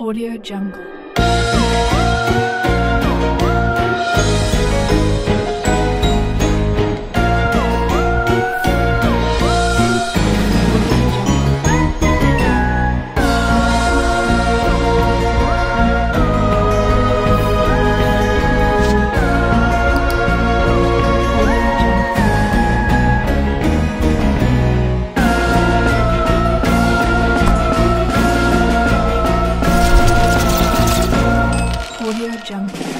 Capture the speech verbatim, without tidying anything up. Audio Jungle. Audio Jungle.